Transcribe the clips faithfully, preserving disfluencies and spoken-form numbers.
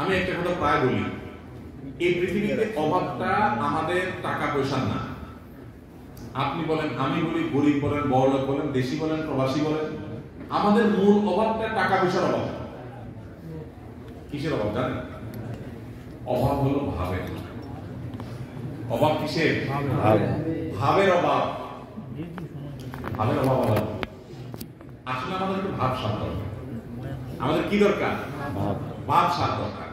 আমি একটা কথা প্রায় বলি, এই পৃথিবীতে অভাবটা আমাদের টাকা পয়সা না। আপনি বলেন, আমি বলি, গরিব বলেন, বড়লোক বলেন, দেশি বলেন, প্রবাসী বলেন, আমাদের মূল অভাবটা টাকা পয়সার অভাব। কিসের অভাব জানেন? অভাব হলো ভাবের অভাব। কিসের? ভাবের অভাব। ভাবের অভাব অভাব আসলে আমাদের একটু ভাব শান্ত। আমাদের কি দরকার? ভাব সাপ দরকার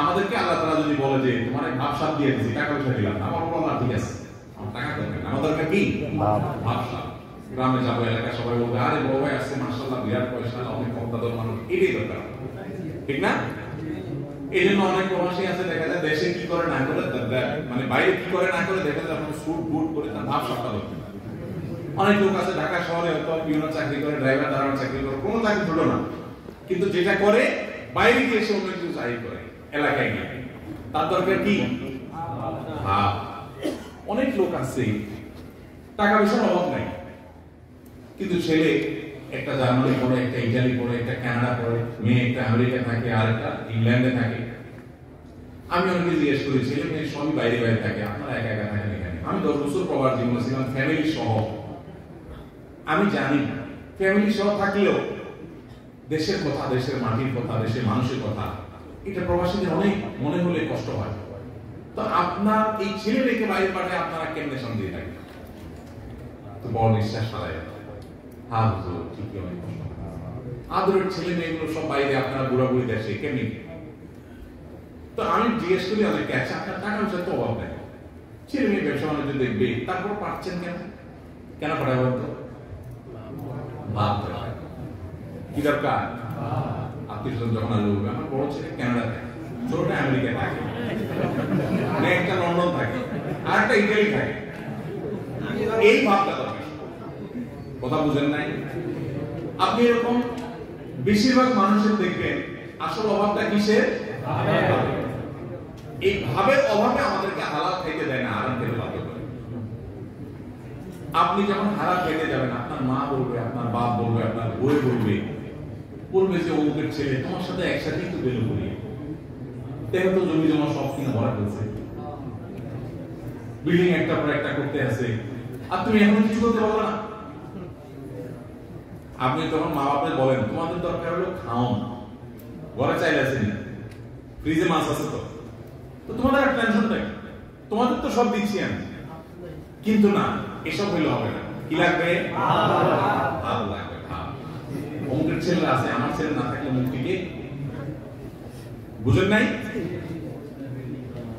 আমাদেরকে। আল্লাহ তারা যদি বলে যে তোমার ভাব সাপ দিয়ে দিচ্ছি, টাকা পয়সা দিলাম, আমার বলা ঠিক আছে, আমার টাকা দরকার, আমার দরকার কি? ভাব সাপ। গ্রামে যাবো, এলাকা সবাই বলবে, আরে বড় ভাই আসছে, মাশাআল্লাহ বিরাট পয়সা, অনেক ক্ষমতাধর মানুষ, এটাই দরকার, ঠিক না? এই জন্য অনেক প্রবাসী আছে, দেখা যায় দেশে কি করে না করে, মানে বাইরে কি করে না করে, দেখা যায় আপনার স্যুট বুট করে, তার ভাব সাপটা দরকার। অনেক লোক আছে ঢাকা শহরে হয়তো বিভিন্ন চাকরি করে, ড্রাইভার দারোয়ান চাকরি করে, কোনো চাকরি ছিল না, কিন্তু যেটা করে বাইরে গিয়ে সে অন্য কিছু চাকরি করে এলাকায় গিয়ে, তার দরকার কি? ভাব। অনেক লোক আছে টাকা পয়সার অভাব নাই, কিন্তু ছেলে একটা জার্মানি পড়ে, একটা ইটালি পড়ে, একটা কানাডা পড়ে, মেয়ে একটা আমেরিকা থাকে, আর একটা ইংল্যান্ডে থাকে। আমি অনেকে জিজ্ঞেস করি, ছেলে মেয়ে সবই বাইরে বাইরে থাকে, আপনারা একা একা থাকেন এখানে। আমি দশ বছর প্রবাস জীবনে ছিলাম ফ্যামিলি সহ। আমি জানি না ফ্যামিলি সহ থাকলেও দেশের কথা, দেশের মাটির কথা, দেশের মানুষের কথা, এটা প্রবাসীদের অনেক মনে হলে কষ্ট হয়। তো আপনার এই ছেলে রেখে বাইরে পাঠায় আপনারা কেমনে সঙ্গে থাকেন? তো বড় নিঃশ্বাস সারাই, হ্যাঁ হুজুর ঠিকই, অনেক কষ্ট। আদরের ছেলে মেয়েগুলো সব বাইরে, আপনারা বুড়াবুড়ি দেশে কেমনি? তো আমি জিজ্ঞেস করি অনেকে আছে, আপনার টাকা পয়সা তো অভাব নেই, ছেলে মেয়ে ব্যবসা অনেক দেখবে, তারপর পারছেন কেন? কেন পাঠায় বলতো? ভাব দরকার। কি দরকার? আত্মীয় স্বজন যখন আসবে, আমার বড় ছেলে কানাডা থাকে, ছোটটা আমেরিকা থাকে, একটা লন্ডন থাকে, আর একটা ইটালি থাকে। এই ভাবটা দরকার। কথা বুঝেন নাই? আপনি এরকম বেশিরভাগ মানুষের দেখবেন আসল অভাবটা কিসের? এই ভাবের অভাবে আমাদেরকে হালাল খেতে দেয় না, আরাম খেতে বাধ্য করে। আপনি যখন হারাম খেতে যাবেন, আপনার মা বলবে, আপনার বাপ বলবে, আপনার বই বলবে, পূর্বে যে অমুকের ছেলে তোমার সাথে একসাথে একটু বেরো করি, দেখো তো জমি জমা সব কিনে ভরা ফেলছে, বিল্ডিং একটা পর একটা করতে আছে, আর তুমি এমন কিছু করতে পারো না। আপনি তখন মা বাপকে বলেন, তোমাদের দরকার হলো খাওন, ঘরে চাইল আছে না, ফ্রিজে মাছ আছে, তো তো তোমাদের আর টেনশন নাই, তোমাদের তো সব দিচ্ছি আমি। কিন্তু না, এসব হইলে হবে না। কি লাগবে? ভাব লাগবে। অমুকের ছেলে আছে, আমার ছেলে না থাকলে মুক্তিকে বুঝেন নাই?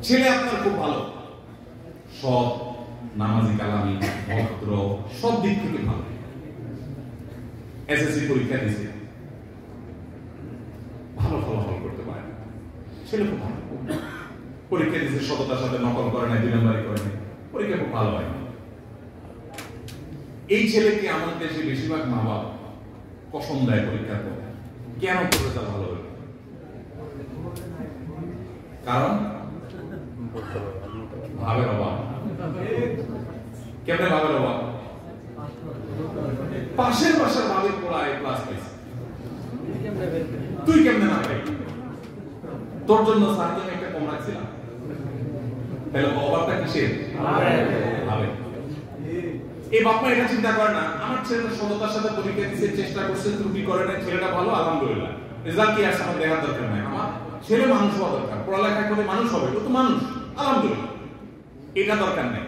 ছেলে আপনার খুব ভালো, সব নামাজি কালামি ভদ্র, সব দিক থেকে ভালো, এসএসসি পরীক্ষা দিয়েছে, ভালো ফলাফল করতে পারে, ছেলে খুব ভালো, পরীক্ষা দিয়েছে সততার সাথে, নকল করে না, দুই নম্বরই করে না, পরীক্ষা খুব ভালো হয়। এই ছেলেকে আমার দেশে বেশিরভাগ মা বাবা কসম দেয় পরীক্ষার পর। কেন করবে তা ভালো হবে? কারণ ভাবের অভাব। কেমনে ভাবের অভাব? পাশের পাশের ভাবের পড়া এ ক্লাস পেয়েছে, তুই কেমনে না পাই? তোর জন্য সার্কেল একটা কম রাখছিলাম। তাহলে অভাবটা কিসের? ভাবের। এই বাপ মা এটা চিন্তা করে না, আমার ছেলেটা সততার সাথে পরীক্ষা দিতে চেষ্টা করছে, ত্রুটি করে না, ছেলেটা ভালো, আলহামদুলিল্লাহ, রেজাল্ট কি আসে আমার দেখার দরকার নাই, আমার ছেলে মানুষ হওয়া দরকার, পড়ালেখা করে মানুষ হবে, ও তো মানুষ, আলহামদুলিল্লাহ, এটা দরকার নাই।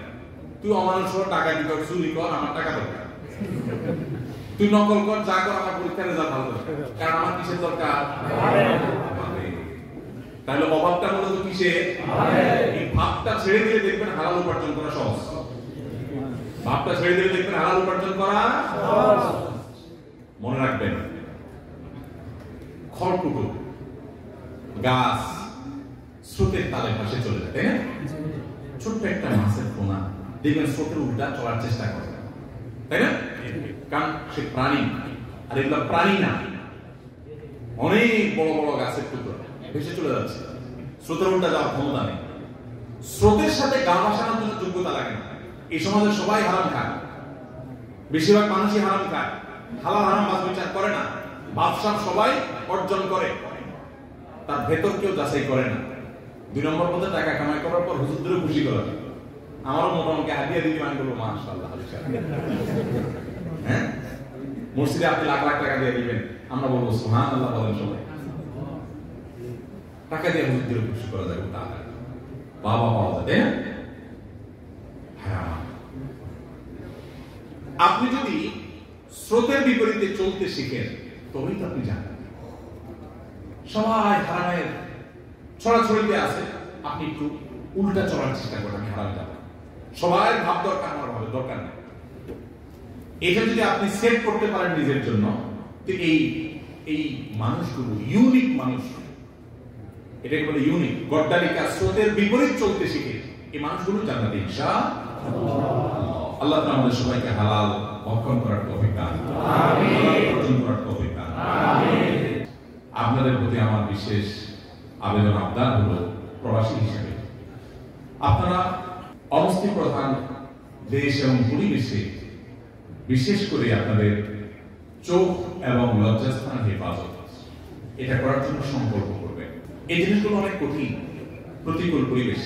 তুই অমানুষ হওয়ার টাকা দিতে চুরি কর, আমার টাকা দরকার, তুই নকল কর, যা কর, আমার পরীক্ষার রেজাল্ট ভালো দরকার, কারণ আমার কিসের দরকার? তাহলে অভাবটা হলো তো কিসের? এই ভাবটা ছেড়ে দিয়ে দেখবেন হালাল উপার্জন করা সহজ। ভাবটা ছেড়ে দিলে দেখবেন হালাল উপার্জন করা। মনে রাখবেন, খড়কুটো গাছ স্রোতের তালে ভাসে চলে যায়, তাই না? ছোট্ট একটা মাছের পোনা দেখবেন স্রোতের উল্টা চলার চেষ্টা করে, তাই না? কারণ সে প্রাণী, আর এগুলো প্রাণী না, অনেক বড় বড় গাছের টুকরো ভেসে চলে যাচ্ছে, স্রোতের উল্টা যাওয়ার ক্ষমতা নেই। স্রোতের সাথে গা ভাসানোর জন্য যোগ্যতা লাগে না। এই সমাজে সবাই হারাম খায়, বেশিরভাগ মানুষই হারাম খায়, হালাল হারাম বাজ বিচার করে না, ব্যবসা সবাই অর্জন করে। তার ভেতর কেউ যাচাই করে না। দুই নম্বর পথে টাকা কামাই করার পর হুজুরদেরও খুশি করা। আমারও মোটামুটি হাদিয়া দিদি মান করবো, মাশাআল্লাহ। হ্যাঁ, মসজিদে আপনি লাখ লাখ টাকা দিয়ে দিবেন, আমরা বলবো সুবহানাল্লাহ বলেন সবাই। টাকা দিয়ে হুজুরদেরও খুশি করা যাবে, টাকা বাবা পাওয়া যাবে। হ্যাঁ, আপনি যদি স্রোতের বিপরীতে চলতে শিখেন তবেই তো আপনি জানেন। সবাই হারামের ছড়াছড়িতে আছে, আপনি একটু উল্টা চলার চেষ্টা করেন, হারামে যাবেন। সবাই ভাব দরকার আমার হবে, দরকার নেই। এটা যদি আপনি সেট করতে পারেন নিজের জন্য, তো এই এই মানুষগুলো ইউনিক মানুষ, এটাকে বলে ইউনিক। গড্ডালিকা স্রোতের বিপরীত চলতে শিখে এই মানুষগুলো জান্নাতে ইনশাআল্লাহ। আল্লাহ তাআলা আমাদের সবাইকে হালাল ভক্ষণ করার তৌফিক দান করুন, আমিন। ভক্ষণ করার তৌফিক দান করুন, আমিন। আপনাদের প্রতি আমার বিশেষ আবেদন আবদার হলো, প্রবাসী হিসেবে আপনারা অবস্থি প্রধান দেশ এবং পরিবেশে বিশেষ করে আপনাদের চোখ এবং লজ্জাস্থান হেফাজত, এটা করার জন্য সংকল্প করবেন। এই জিনিসগুলো অনেক কঠিন, প্রতিকূল পরিবেশ।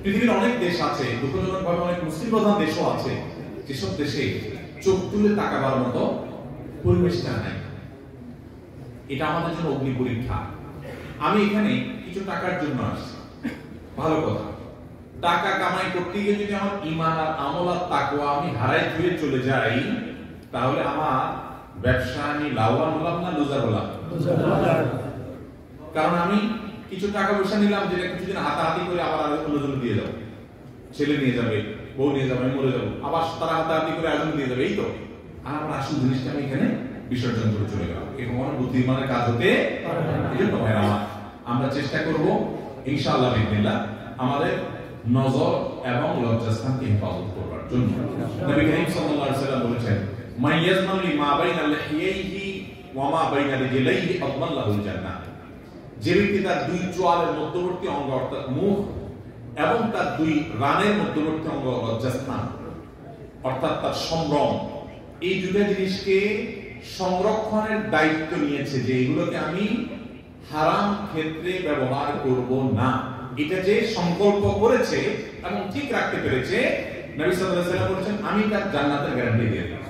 পৃথিবীর অনেক দেশ আছে, দুঃখজনক ভাবে অনেক মুসলিম প্রধান দেশও আছে, যেসব দেশে চোখ তুলে তাকাবার মতো পরিবেশটা নাই। এটা আমাদের জন্য অগ্নি পরীক্ষা। আমি এখানে কিছু টাকার জন্য আসছি, ভালো কথা। টাকা কামাই করতে গিয়ে যদি আমার ইমান আর আমল আর তাকওয়া আমি হারাই ধুয়ে চলে যাই, তাহলে আমার ব্যবসা আমি লাভবান হলাম না লুজার হলাম। কারণ আমি কিছু টাকা পয়সা নিলাম, যেটা কিছুদিন হাতাহাতি করে আবার আরেকজন দিয়ে যাবো, ছেলে নিয়ে যাবে, বউ নিয়ে যাবে, মরে যাবো, আবার তারা হাতাহাতি করে আগুন দিয়ে যাবে। এই তো আর আমার আসল জিনিসটা আমি এখানে বিসর্জন করে চলে গেলাম। এরকম অনেক বুদ্ধিমানের কাজ হতে পারে। আমরা চেষ্টা করবো ইনশাআল্লাহ বিল্লাহ আমাদের নজর এবং লজ্জাস্থানকে হেফাজত করবার জন্য। নবী করিম সাল্লাল্লাহু আলাইহি ওয়াসাল্লাম বলেছেন, মাইয়াজমাল মা বাইনা লাহিয়াইহি ওয়া মা বাইনা রিজলাইহি আল্লাহুল জান্নাহ। যে ব্যক্তি তার দুই চোয়ালের মধ্যবর্তী অঙ্গ অর্থাৎ মুখ এবং তার দুই রানের মধ্যবর্তী অঙ্গ লজ্জাস্থান অর্থাৎ তার সম্ভ্রম, এই দুটো জিনিসকে সংরক্ষণের দায়িত্ব নিয়েছে, যে এগুলোকে আমি হারাম ক্ষেত্রে ব্যবহার করব না, এটা যে সংকল্প করেছে এবং ঠিক রাখতে পেরেছে, নবী সাল্লাল্লাহু আলাইহি ওয়াসাল্লাম বলেছেন, আমি তার জান্নাতের গ্যারান্টি দিয়ে দিলাম।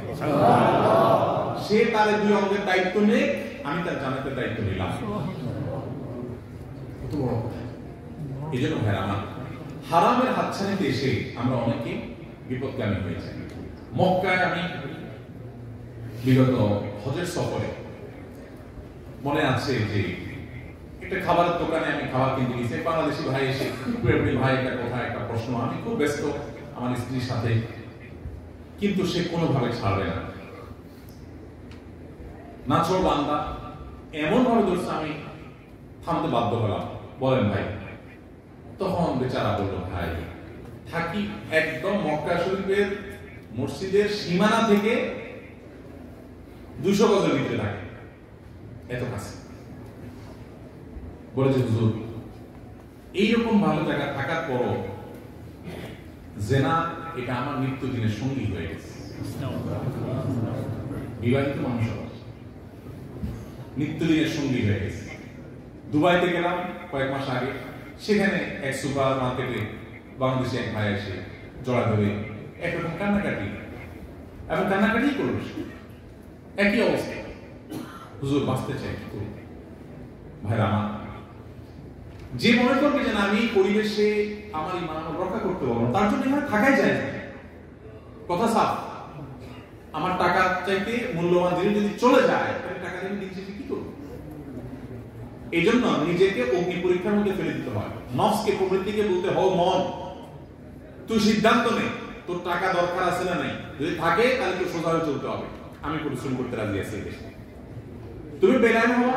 সে তার দুই অঙ্গের দায়িত্ব নিয়ে, আমি তার জান্নাতের দায়িত্ব নিলাম। এই জন্য হারাম হারামের হাতছানিতে এসে আমরা অনেকে বিপদগামী হয়েছি। মক্কায় আমি বিগত হজের সফরে মনে আছে যে একটা খাবারের দোকানে আমি খাবার কিনতে গেছি, বাংলাদেশি ভাই এসে ভাই একটা কথা একটা প্রশ্ন, আমি খুব ব্যস্ত আমার স্ত্রীর সাথে, কিন্তু সে কোনোভাবে ছাড়বে না। নাচর বান্দা এমন ভাবে ধরছে আমি থামতে বাধ্য হলাম, বলেন ভাই। তখন বেচারা বললো, ভাই থাকি একদম মক্কা শরীফের মসজিদের সীমানা থেকে দুশো গজের ভিতরে থাকে, এত কাছে। বলেছে হুজুর, এইরকম ভালো জায়গা থাকার পরও জেনা এটা আমার নিত্যদিনের সঙ্গী হয়ে গেছে। বিবাহিত মানুষ নিত্যদিনের সঙ্গী হয়ে গেছে। দুবাইতে গেলাম কয়েক মাস আগে, সেখানে এক সুপার মার্কেটে বাংলাদেশে এক ভাই এসে জড়া ধরে একরকম কান্নাকাটি, এবং কান্নাকাটি করলো, একই অবস্থা। হুজুর বাঁচতে চাই, ভাই আমার যে মনে করবে যে আমি পরিবেশে আমার ইমান রক্ষা করতে পারবো, তার জন্য আমার থাকাই যায় না। কথা সাফ, আমার টাকা চাইতে মূল্যবান জিনিস যদি চলে যায়, তাহলে টাকা দিয়ে দিন শেষে কি করবো? এই জন্য নিজেকে অগ্নি পরীক্ষার মধ্যে ফেলে দিতে হয়। নফসকে প্রবৃত্তিকে বলতে হয়, মন তুই সিদ্ধান্ত নে তোর টাকা দরকার আছে না নাই, যদি থাকে তাহলে তোর সোজা হয়ে চলতে হবে। আমি পরিশ্রম করতে রাজি আছি, তুমি বেলায় হওয়া,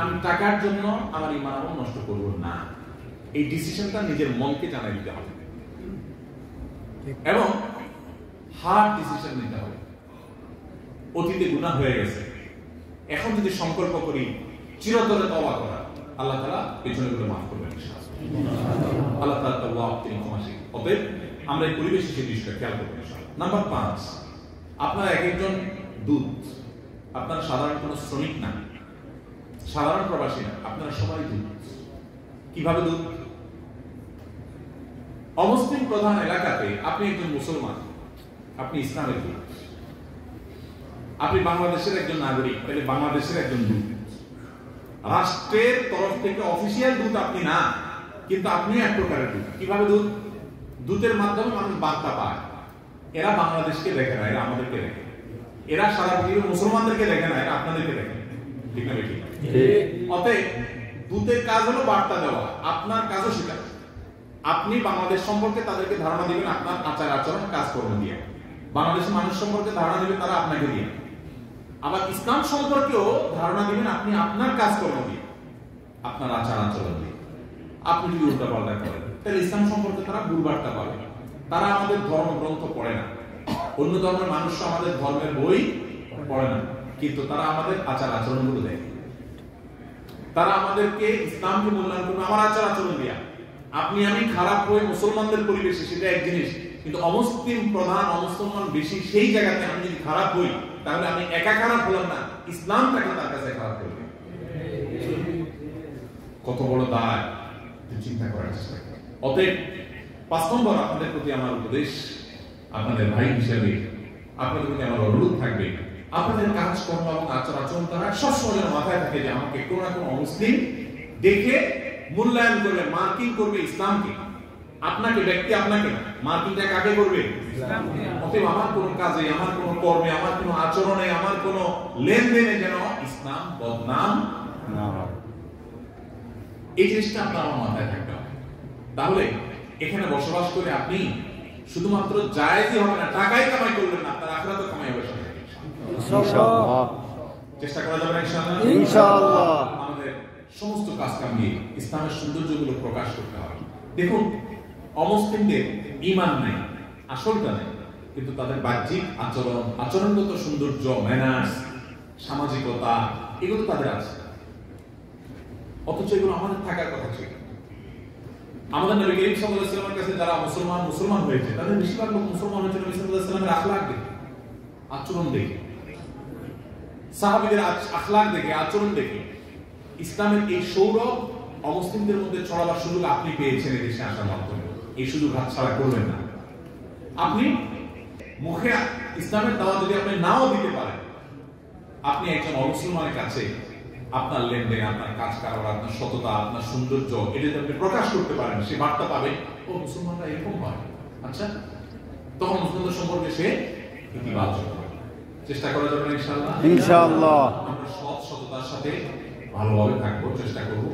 আমি টাকার জন্য আমার ইমান আমল নষ্ট করব না। এই ডিসিশনটা নিজের মনকে জানাই দিতে হবে এবং হার্ড ডিসিশন নিতে হবে। অতীতে গুনাহ হয়ে গেছে, এখন যদি সংকল্প করি চিরতরে তওবা করা, আল্লাহ তাআলা পেছনে গুলো মাফ করবেন ইনশাআল্লাহ। আল্লাহ তাআলা তওবা তিনি ক্ষমাশীল। অতএব আমরা এই পরিবেশে সেই বিষয়টা খেয়াল করবো ইনশাআল্লাহ। নাম্বার পাঁচ, আপনার এক একজন দূত, আপনার সাধারণ কোনো শ্রমিক না, সাধারণ প্রবাসী না, আপনারা সবাই দূর। কিভাবে দূর? অমুসলিম প্রধান এলাকাতে আপনি একজন মুসলমান, আপনি ইসলামের দূত, আপনি বাংলাদেশের একজন নাগরিক, তাহলে বাংলাদেশের একজন দূত, রাষ্ট্রের তরফ থেকে অফিসিয়াল দূত আপনি না, কিন্তু আপনিও এক প্রকারের দূত। কিভাবে দূত? দূতের মাধ্যমে মানুষ বার্তা পায়। এরা বাংলাদেশকে দেখে না, এরা আমাদেরকে দেখে, এরা সারা পৃথিবীর মুসলমানদেরকে দেখে না, এরা আপনাদেরকে দেখে। ঠিক না বেঠিক? অতএব দূতের কাজ হলো বার্তা দেওয়া, আপনার কাজও সেটা। আপনি বাংলাদেশ সম্পর্কে তাদেরকে ধারণা দিবেন আপনার আচার আচরণ কাজকর্ম দিয়ে, বাংলাদেশের মানুষ সম্পর্কে ধারণা দিবেন তারা আপনাকে দিয়ে, আবার ইসলাম সম্পর্কেও ধারণা দিবেন আপনি আপনার কাজকর্ম দিয়ে, আপনার আচার আচরণ দিয়ে। আপনি যদি উল্টা পাল্টা করেন তাহলে ইসলাম সম্পর্কে তারা ভুল বার্তা পাবে। তারা আমাদের ধর্মগ্রন্থ পড়ে না, অন্য ধর্মের মানুষ আমাদের ধর্মের বই পড়ে না, কিন্তু তারা আমাদের আচার আচরণ গুলো দেখে। তারা আমাদেরকে ইসলামকে মূল্যায়ন করবে আমার আচার আচরণ দিয়া। আপনি আমি খারাপ হয়ে মুসলমানদের পরিবেশে, সেটা এক জিনিস, কিন্তু অমুসলিম প্রধান অমুসলমান বেশি সেই জায়গাতে আমি যদি খারাপ হই তাহলে আমি একা খারাপ হলাম না, ইসলামটাকে তার কাছে খারাপ করবে। কত বড় দায়, চিন্তা করার চেষ্টা করেন। অতএব পাঁচ নম্বর আপনাদের প্রতি আমার উপদেশ, আপনাদের ভাই হিসেবে আপনাদের প্রতি আমার অনুরোধ থাকবে, আপনাদের কাজকর্ম এবং আচার আচরণ তারা সবসময় মাথায় থাকে যে আমাকে কোনো না কোনো অমুসলিম দেখে মূল্যায়ন করবে, মার্কিং করবে ইসলামকে, আপনাকে ব্যক্তি আপনাকে না, মার্কিংটা কাকে করবে? অতএব আমার কোনো কাজে, আমার কোনো কর্মে, আমার কোনো আচরণে, আমার কোনো লেনদেনে যেন ইসলাম বদনাম না হয়, এই জিনিসটা আপনার আমার মাথায় থাকতে হবে। তাহলে এখানে বসবাস করে আপনি শুধুমাত্র জায়েজি হবে না, টাকাই কামাই করবেন না, আপনার আখেরাতও কামাই হবে। চেষ্টা করা যাবে ইনশাআল্লাহ। আমাদের সমস্ত কাজ কামিয়ে ইসলামের সৌন্দর্যগুলো প্রকাশ করতে হবে। দেখুন, অমুসলিমদের ঈমান নাই, আসলটা নাই, কিন্তু তাদের বাহ্যিক আচরণ, আচরণগত সৌন্দর্য, ম্যানার্স, সামাজিকতা, এগুলো তাদের আছে। অথচ এগুলো আমাদের থাকার কথা ছিল। আমাদের নবী করিম সাল্লাল্লাহু আলাইহি ওয়াসাল্লামের কাছে যারা মুসলমান মুসলমান হয়েছে তাদের বেশিরভাগ লোক মুসলমান হয়েছে নবী সাল্লাল্লাহু আলাইহি ওয়াসাল্লামের আখলাক দেখে, আচরণ দেখে, সাহাবীদের আখলাক দেখে, আচরণ দেখে। ইসলামের এই সৌরভ অমুসলিমদের মধ্যে ছড়াবার সুযোগ আপনি পেয়েছেন এদেশে আসার মাধ্যমে। এই সুযোগ হাতছাড়া করবেন না। আপনি মুখে ইসলামের দাওয়াত যদি আপনি নাও দিতে পারেন, আপনি একজন অমুসলমানের কাছে আপনার লেনদেন, আপনার কাজ কারবার, আপনার সততা, আপনার সৌন্দর্য, এটা আপনি প্রকাশ করতে পারেন, সে বার্তা পাবে, ও মুসলমানরা এরকম হয়, আচ্ছা, তখন মুসলমানদের সম্পর্কে সে ইতিবাচক। চেষ্টা করা যাবে ইনশাআল্লাহ ইনশাআল্লাহ। আমরা সৎ সততার সাথে ভালোভাবে থাকবো, চেষ্টা করবো।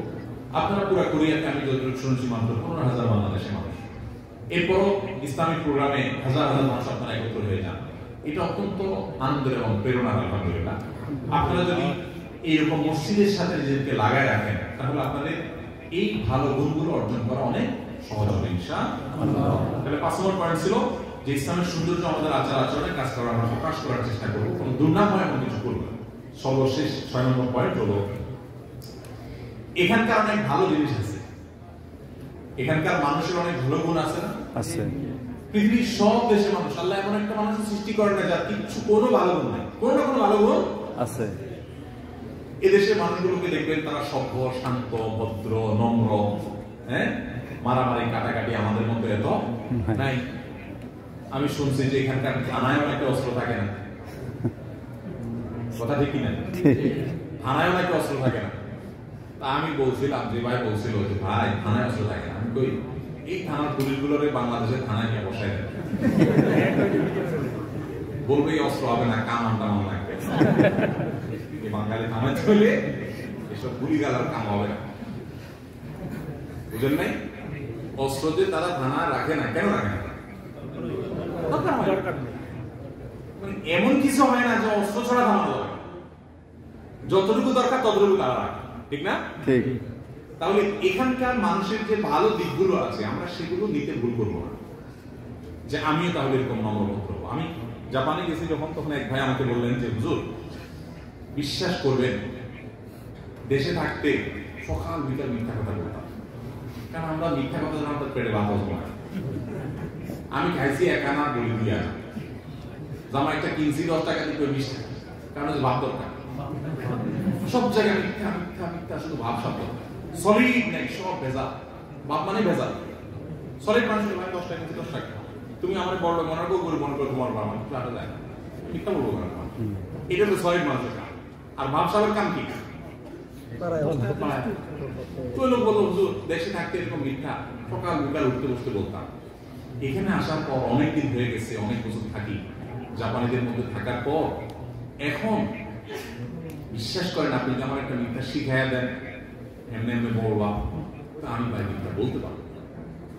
আপনারা পুরা কোরিয়াতে আমি যতটুকু শুনেছি মাত্র পনেরো হাজার বাংলাদেশের মানুষ, এরপরও ইসলামিক প্রোগ্রামে হাজার হাজার মানুষ আপনারা একত্র হয়ে যান, এটা অত্যন্ত আনন্দ এবং প্রেরণার। আলহামদুলিল্লাহ, আপনারা যদি এইরকম মসজিদের সাথে নিজেদেরকে লাগায় রাখেন তাহলে আপনাদের এই ভালো গুণগুলো অর্জন করা অনেক সহজ হবে ইনশাআল্লাহ। তাহলে পাঁচ নম্বর পয়েন্ট ছিল যে ইসলামের সৌন্দর্য আমাদের আচার আচরণে কাজ করা, আমরা প্রকাশ করার চেষ্টা করবো, কোনো দুর্নাম হয় এমন কিছু করবো। সর্বশেষ ছয় নম্বর পয়েন্ট হলো, এখানকার অনেক ভালো জিনিস আছে, এখানকার মানুষের অনেক ভালো গুণ আছে না, আছে। পৃথিবীর সব দেশের মানুষ, আল্লাহ এমন একটা মানুষ সৃষ্টি করে না যার কিছু কোনো ভালো গুণ নাই, কোনো না কোনো ভালো গুণ আছে। এদেশের মানুষগুলোকে দেখবেন তারা সভ্য, শান্ত, ভদ্র, নম্র, হ্যাঁ, মারামারি কাটাকাটি আমাদের মতো এত নাই। আমি শুনছি যে এখানকার থানায় অনেকটা অস্ত্র থাকে না, কথা ঠিক কিনা? থানায় অনেকটা অস্ত্র থাকে না। তা আমি বলছিলাম, যে ভাই বলছিল যে ভাই থানায় অস্ত্র থাকে না, আমি কই এই থানার পুলিশগুলোর বাংলাদেশের থানায় নিয়ে বসাই দেয়, বলবো এই অস্ত্র হবে না, কামান টামান লাগবে, বাঙালি থানায় চলে এসব গুলি গালার কাম হবে না। ওই জন্যই অস্ত্র যে তারা থানায় রাখে না, কেন রাখে না? এমন কিছু হয় না যে অস্ত্র ছাড়া থানা যাবে, যতটুকু দরকার ততটুকু তারা রাখে, ঠিক না? ঠিক। তাহলে এখানকার মানুষের যে ভালো দিকগুলো আছে আমরা সেগুলো নিতে ভুল করবো না, যে আমিও তাহলে এরকম নম্রবোধ করবো। আমি জাপানে গেছি যখন, তখন এক ভাই আমাকে বললেন যে হুজুর বিশ্বাস করবেন, দেশে থাকতে সকাল বিকাল মিথ্যা কথা বলতাম, কারণ আমরা মিথ্যা কথা জানতে পেটে ভাত হতো না। আমি খাইছি এক আনা বলি দুই আনা, জামা একটা কিনছি দশ টাকা, দুটো বিশ টাকা, কারণ ভাব দরকার। সব জায়গায় মিথ্যা মিথ্যা মিথ্যা শুধু ভাব শব্দ সলিড নাই সব ভেজাল ভাব মানে ভেজাল সলিড মানুষ ভাই দশ টাকা দশ টাকা তুমি আমার বড় মনে করো গরু মনে করো তোমার বাবা টাকা দেয় মিথ্যা বলবো না এটা হলো সলিড মানুষের কাম আর ভাব সাবের কাম কি তুই লোক বললো হুজুর দেশে থাকতে এরকম মিথ্যা সকাল বিকাল উঠতে বসতে বলতাম এখানে আসার পর অনেকদিন হয়ে গেছে অনেক বছর থাকি জাপানিদের মধ্যে থাকার পর এখন বিশ্বাস করেন আপনি আমার একটা মিথ্যা শিখাইয়া দেন এমনি এমনি বলবা তা আমি ভাই মিথ্যা বলতে পারবো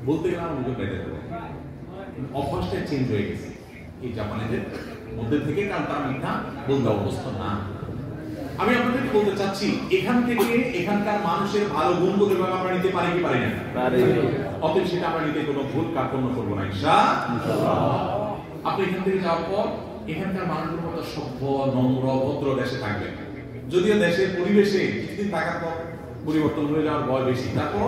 বলতে গেলে আমার মুখে বেঁধে দেবো অভ্যাসটা চেঞ্জ হয়ে গেছে এই জাপানিদের মধ্যে থেকে কারণ তার মিথ্যা বলতে অভ্যস্ত না আমি আপনাদেরকে বলতে চাচ্ছি এখান থেকে এখানকার মানুষের ভালো গুণগুলো আমরা নিতে পারি কি পারি না অতএব সেটা আমরা নিতে কোনো ভুল কার্পণ্য করবো না ইনশাআল্লাহ আপনি এখান থেকে যাওয়ার পর এখানকার মানুষের মতো সভ্য নম্র ভদ্র দেশে থাকবেন যদিও দেশের পরিবেশে কিছুদিন থাকার পর পরিবর্তন হয়ে যাওয়ার ভয় বেশি তারপর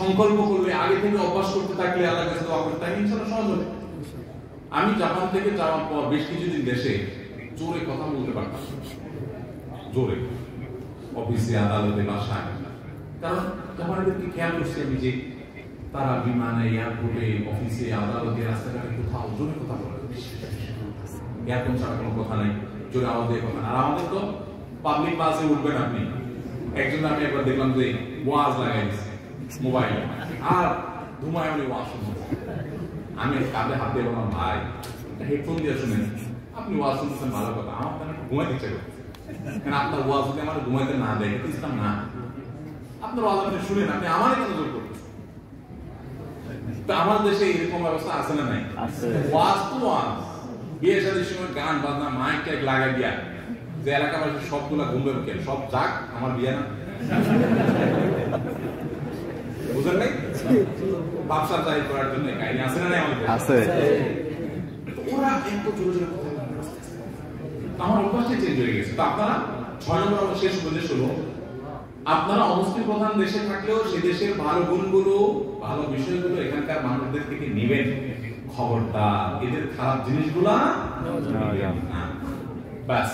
সংকল্প করলে আগে থেকে অভ্যাস করতে থাকলে আল্লাহর কাছে দোয়া করতে থাকলে ইনশাআল্লাহ সহজ হবে আমি জাপান থেকে যাওয়ার পর বেশ কিছুদিন দেশে জোরে কথা বলতে পারতাম জোরে অফিসে আদালতে বাসায় কারণ জাপানিদেরকে খেয়াল করছি আমি যে তারা বিমানে এয়ারপোর্টে অফিসে আদালতে রাস্তাঘাটে কোথাও জোরে কথা বলে এয়ারপোর্ট ছাড়া কোনো কথা নেই জোরে আওয়াজ দিয়ে কথা আর আমাদের তো পাবলিক বাসে উঠবেন আপনি একজন আমি একবার দেখলাম যে ওয়াজ লাগাই মোবাইল আর ধুমায় উনি ওয়াজ শুনতে আমি কাঁধে হাত দিয়ে বললাম ভাই হেডফোন দিয়ে শুনেন আপনি ওয়াজ শুনতেছেন ভালো কথা আমার একটু ঘুমাই দিচ্ছে কারণ আপনার ওয়াজ যদি আমার ঘুমাইতে না দেয় ইসলাম না আপনার ওয়াজ আপনি শুনেন আপনি আমার কেন জোর করবেন তো আমার দেশে এরকম ব্যবস্থা আছে না নাই ওয়াজ তো ওয়াজ বিয়ে শাদীর সময় গান বাজনা মাইক টাইক লাগা দিয়া যে এলাকাবাসী সবগুলা ঘুমবে কেন সব যাক আমার বিয়ে না বুঝলেন নাই বাপসা চাই করার জন্য কাহিনী আছে না নাই আমাদের আছে ওরা একটু জোরে জোরে কথা আমার অভ্যাসটা চেঞ্জ হয়ে গেছে তো আপনারা ছয় নম্বর আমার শেষ উপদেশ হলো আপনারা অবস্থি প্রধান দেশে থাকলেও সে দেশের ভালো গুণগুলো ভালো বিষয়গুলো এখানকার মানুষদের থেকে নেবেন খবরটা এদের খারাপ জিনিসগুলা ব্যাস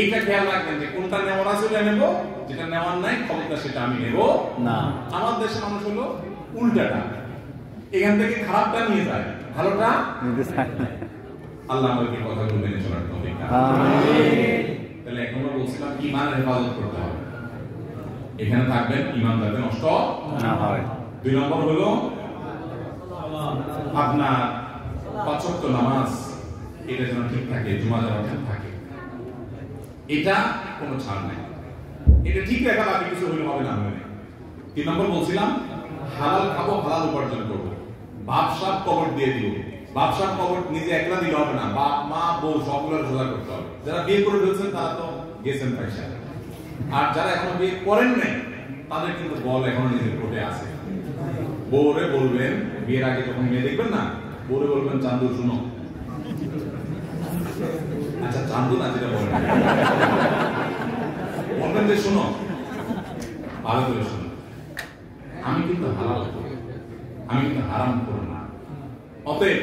এইটা খেয়াল রাখবেন যে কোনটা নেওয়ার আছে ওটা নেবো যেটা নেওয়ার নাই খবরটা সেটা আমি নেবো না আমার দেশের মানুষ হলো উল্টাটা এখান থেকে খারাপটা নিয়ে যায় ভালোটা আল্লাহ আমাদেরকে কথাগুলো মেনে চলার তৌফিক আমিন তাহলে এখন আমরা বলছিলাম ঈমান হেফাজত করতে হবে এখানে থাকবেন ঈমান যাতে নষ্ট না হয় দুই নম্বর হলো আপনার পাঁচ ওয়াক্ত নামাজ এটা যেন ঠিক থাকে জুমা যেন ঠিক থাকে এটা কোনো ছাড় নাই এটা ঠিক রাখা বাকি কিছু হলে হবে না হবে তিন নম্বর বলছিলাম হালাল খাবো হালাল উপার্জন করবো বাপসাপ কবর দিয়ে দিব বাপসাপ কবর নিজে একলা দিলে হবে না বাপ মা বউ সবগুলো রোজা করতে হবে যারা বিয়ে করে ফেলছেন তারা তো গেছেন পয়সা আর যারা এখনো বিয়ে করেন নাই তাদের কিন্তু বল এখনো নিজের কোটে আছে বউরে বলবেন বিয়ের আগে যখন মেয়ে দেখবেন না বউরে বলবেন চান্দু শুনো আচ্ছা চান্দু না যেটা বলেন বলবেন যে শুনো ভালো করে শুনো আমি কিন্তু হালাল করি আমি কিন্তু হারাম করি না অতএব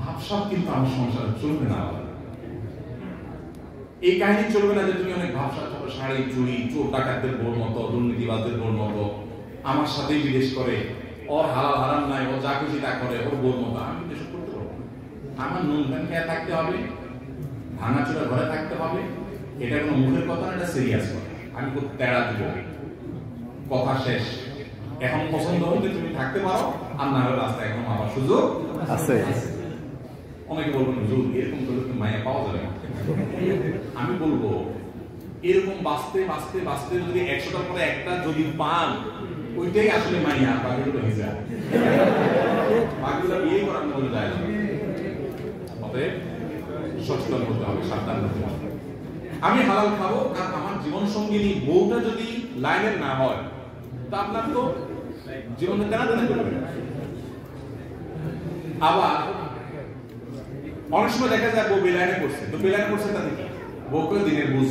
ভাবসাব কিন্তু আমার সংসারে চলবে না এই কাহিনী চলবে না যে তুমি অনেক ভাবসাব করো শাড়ি চুরি চোর ডাকাতদের বোর মতো দুর্নীতিবাদদের বোর মতো আমার সাথে বিদেশ করে ওর হালাল হারাম নাই ও যা খুশি তা করে ওর বোর মতো আমি দেশ করতে পারবো আমার নুন ধান খেয়ে থাকতে হবে ভাঙাচোরা ঘরে থাকতে হবে এটা কোনো মুখের কথা না এটা সিরিয়াস কথা আমি খুব তেড়া দিব কথা শেষ এখন পছন্দ হলে তুমি থাকতে পারো আর না হলে রাস্তা এখন আমার সুযোগ আছে অনেকে বলবেন হুজুর এরকম করলে তো মায়া পাওয়া যাবে না আমি বলবো এরকম বাঁচতে বাঁচতে বাঁচতে যদি একশোটার পরে একটা যদি পান ওইটাই আসলে মাইয়া বাকিগুলো ভিজা বাকিগুলো বিয়ে করার মতো যায় না অতএব সচেতন করতে হবে সাবধান করতে হবে আমি হালাল খাবো কারণ আমার জীবন সঙ্গিনী বউটা যদি লাইনের না হয় তা আপনার তো জীবনে কেনা দেনা করবে আবার অনেক সময় দেখা যায় বউ বেলাইনে করছে তো বেলাইনে করছে তাতে কি বউকে দিনের বুঝ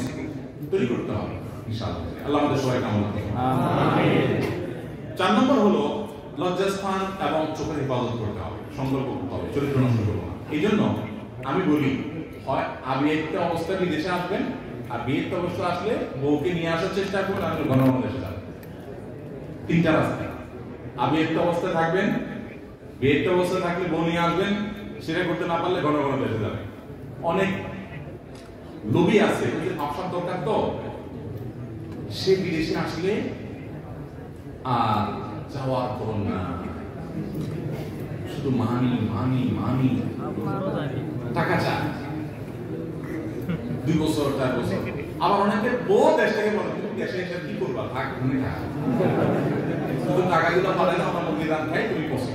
তৈরি করতে হবে ইনশাআল্লাহ আল্লাহ আমাদের সবাই কামনা করেন আমিন চার নম্বর হলো লজ্জাস্থান এবং চোখের হেফাজত করতে হবে সংকল্প করতে হবে চরিত্র নষ্ট করবো না এই জন্য আমি বলি হয় আমি একটা অবস্থা বিদেশে আসবেন আর বিয়ের অবস্থা আসলে বউকে নিয়ে আসার চেষ্টা করুন, আপনি গণমানের সাথে তিনটা রাস্তা। আপনি একটা অবস্থায় থাকবেন, বিয়ের অবস্থা থাকলে বউ নিয়ে আসবেন, সেটা করতে না পারলে গণমানের দেশে যাবেন। অনেক লোভী আছে, অপশন দরকার, তো সে বিদেশে আসলে আর যাওয়ার পর না, শুধু মানি মানি মানি টাকা চায়। দুই বছর চার বছর আবার অনেকে বউ দেশ থেকে বলে তুমি দেশে এসে কি করবা, থাক তুমি টাকা শুধু টাকাগুলো পালে না আমার মুরগি দাম খাই তুমি বসে।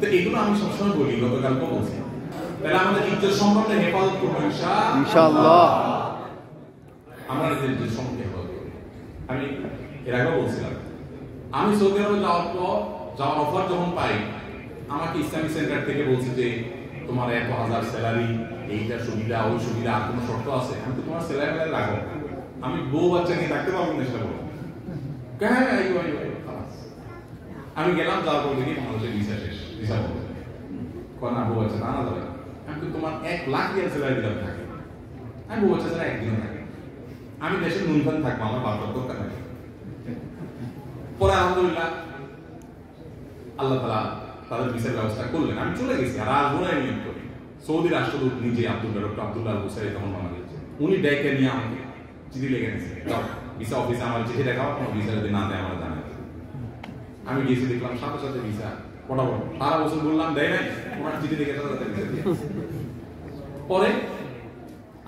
তো এগুলো আমি সবসময় বলি, গতকাল তো বলছি, তাহলে আমাদের ইজ্জত সম্পর্কে হেফাজত করবো ইনশাআল্লাহ। আমরা ইজ্জত সম্পর্কে হেফাজত করবো। আমি এর আগেও বলছিলাম, আমি সৌদি আরবে যাওয়ার পর যাওয়ার অফার যখন পাই, আমাকে ইসলামিক সেন্টার থেকে বলছি যে তোমার এত হাজার স্যালারি, এইটা সুবিধা ওই সুবিধা, আর কোনো শর্ত আছে? আমি তো তোমার স্যালারি রাখো, আমি বউ বাচ্চা নিয়ে থাকতে পারবো না, সেটা বলবো। হ্যাঁ আমি গেলাম, যাওয়ার পর দেখি মানুষের ভিসা শেষ, ভিসা বলবো কারণ বউ বাচ্চা না যাবে। আমি তো তোমার এক লাখ দিয়ে স্যালারি দিলাম থাকে, আমি বউ বাচ্চা ছাড়া একদিনও থাকি, আমি দেশের নুনখান থাকবো, আমার বারবার দরকার থাকে। পরে আলহামদুলিল্লাহ আল্লাহ তালা তাদের ভিসার ব্যবস্থা করলেন, আমি চলে গেছি। আর আসবো না নিয়োগ করি, সৌদি রাষ্ট্রদূত নিজে আব্দুল ডক্টর আবদুল্লাহ হুসাই তখন মারা গেছে, উনি ডেকে নিয়ে আমাকে চিঠি লেগে নিয়েছে, ভিসা অফিসে আমার চিঠি লেখা কোনো ভিসা যদি না দেয় আমার জানা। আমি গিয়েছি, দেখলাম সাথে সাথে ভিসা পটাবো, সারা বছর বললাম দেয় নাই, ওনার চিঠি লেগে সাথে সাথে ভিসা দিয়ে। পরে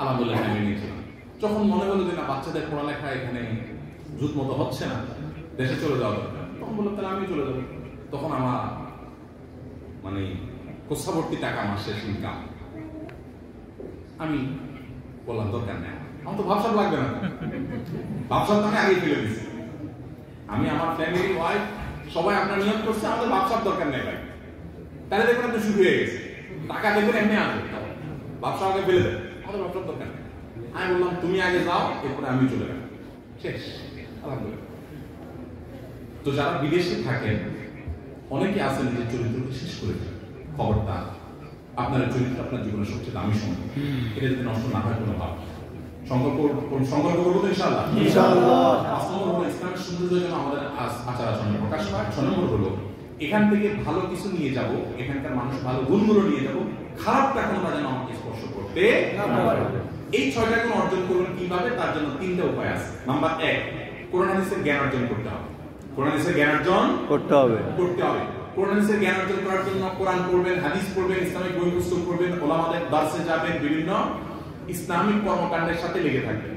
আলহামদুলিল্লাহ আমি নিয়েছিলাম, যখন মনে হলো যে না বাচ্চাদের পড়ালেখা এখানে জুত মতো হচ্ছে না, দেশে চলে যাওয়া দরকার, তখন বললাম তাহলে আমি চলে যাবো। তখন আমার মানে কোষাবর্তী টাকা আমার শেষ ইনকাম, আমি বললাম দরকার নেই, আমার তো ভাবসাব লাগবে না, ভাবসাব তো আমি আগে ফেলে দিচ্ছি, আমি আমার ফ্যামিলি ওয়াইফ সবাই আপনার নিয়োগ করছে, আমাদের ভাবসাব দরকার নেই ভাই। তাহলে দেখবেন আপনি শুরু হয়ে গেছে, টাকা দেখবেন এমনি আসবে, ভাবসাব আগে ফেলে দেয়, আমাদের ভাবসাব দরকার নেই। আমি বললাম তুমি আগে যাও, এরপরে আমি চলে গেলাম, শেষ আলহামদুলিল্লাহ। তো যারা বিদেশে থাকেন অনেকে আছেন যে চরিত্রকে শেষ করে দেন, খবরটা আপনার চরিত্র আপনার জীবনের সবচেয়ে দামি সম্পদ, এটা যদি নষ্ট না হয় কোনো ভাব সংকল্প সংকল্প করবো তো ইনশাআল্লাহ। পাঁচ নম্বর হলো ইসলামের সৌন্দর্য যেন আমাদের আচার আচরণে প্রকাশ পায়। ছয় নম্বর হলো এখান থেকে ভালো কিছু নিয়ে যাব, এখানকার মানুষ ভালো গুণগুলো নিয়ে যাব, খারাপটা কোনটা যেন আমাকে স্পর্শ করতে। এই ছয়টা গুণ অর্জন করবেন কিভাবে, তার জন্য তিনটা উপায় আছে। নাম্বার এক, কোরআন হাদিসের জ্ঞান অর্জন করতে হবে, কোরআন হাদিসের জ্ঞান অর্জন করতে হবে করতে হবে কোরআন হাদিসের জ্ঞান অর্জন করার জন্য কোরআন পড়বেন, হাদিস পড়বেন, ইসলামিক বই পুস্তক পড়বেন, ওলামাদের দার্সে যাবেন, বিভিন্ন ইসলামিক কর্মকাণ্ডের সাথে লেগে থাকবেন,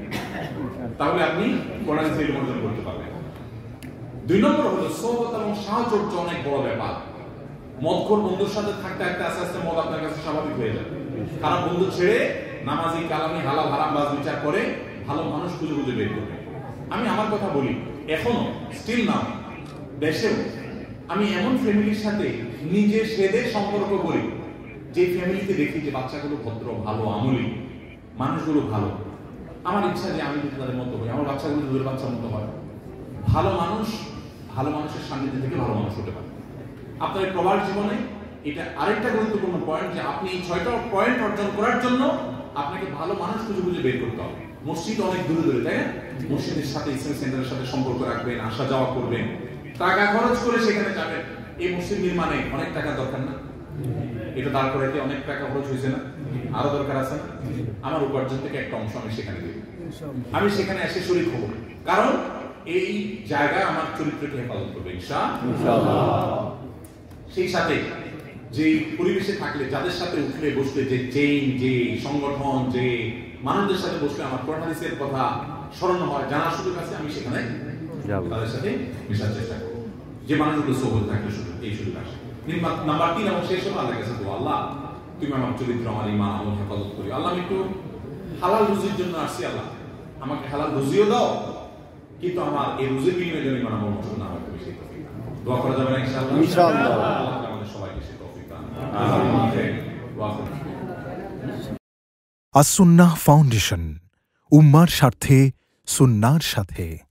তাহলে আপনি কোরআন হাদিসের জ্ঞান অর্জন করতে পারবেন। দুই নম্বর হলো সহবত এবং সাহচর্য, অনেক বড় ব্যাপার। মদখোর বন্ধুর সাথে থাকতে থাকতে আস্তে আস্তে মদ আপনার কাছে স্বাভাবিক হয়ে যাবে, খারাপ বন্ধু ছেড়ে নামাজি কালামি হালাল হারাম বাজ বিচার করে ভালো মানুষ খুঁজে খুঁজে বের করবে। আমি আমার কথা বলি, এখনো স্টিল না দেশেও আমি এমন ফ্যামিলির সাথে নিজে সেদে সম্পর্ক করি যে ফ্যামিলিতে দেখি যে বাচ্চাগুলো ভদ্র, ভালো, আমলি মানুষগুলো ভালো। আমার ইচ্ছা যে আমি যদি তাদের মতো হই, আমার বাচ্চাগুলো দুধের বাচ্চার মতো হয়। ভালো মানুষ ভালো মানুষের সান্নিধ্যে থেকে ভালো মানুষ হতে পারে। আপনার প্রবাস জীবনে এটা আরেকটা গুরুত্বপূর্ণ পয়েন্ট যে আপনি এই ছয়টা পয়েন্ট অর্জন করার জন্য আপনাকে ভালো মানুষ খুঁজে খুঁজে বের করতে হবে। মসজিদ অনেক দূরে দূরে, তাই না? মসজিদের সাথে ইসলামিক সেন্টারের সাথে সম্পর্ক রাখবেন, আসা যাওয়া করবেন, টাকা খরচ করে সেখানে যাবেন। এই মসজিদ নির্মাণে অনেক টাকা দরকার না? এটা দাঁড় করাতে অনেক টাকা খরচ হয়েছে না? আরো দরকার আছে না? আমার উপার্জন থেকে একটা অংশ আমি সেখানে দেব, আমি সেখানে এসে শরীক হব, কারণ এই জায়গা আমার চরিত্রকে হেফাজত করবে ইনশাআল্লাহ। সেই সাথে যে পরিবেশে থাকলে, যাদের সাথে উঠলে বসলে, যে চেইন, যে সংগঠন, যে মানুষদের সাথে বসলে আমার কোরআন হাদিসের কথা স্মরণ হয়, জানার সুযোগ আছে, আমি সেখানে তাদের সাথে মেশার চেষ্টা করব, যে মানুষগুলো সবল থাকলে সুযোগ, এই সুযোগ আসে। নাম্বার তিন এবং শেষ হলো আল্লাহর কাছে দোয়া, আল্লাহ তুমি আমার চরিত্র, আমার ঈমান, আমল হেফাজত করি। আল্লাহ আমি একটু হালাল রুজির জন্য আসছি, আল্লাহ আমাকে হালাল রুজিও দাও, কিন্তু আমার এই রুজির বিনিময়ে যেন ঈমান আমল নষ্ট না হয়, তুমি সেই তৌফিক দোয়া করা যাবে না ইনশাআল্লাহ ইনশাআল্লাহ। আল্লাহ আমাদের সবাইকে সেই তৌফিক দান করুন। আস সুন্নাহ ফাউন্ডেশন, উম্মার স্বার্থে সুন্নাহর সাথে।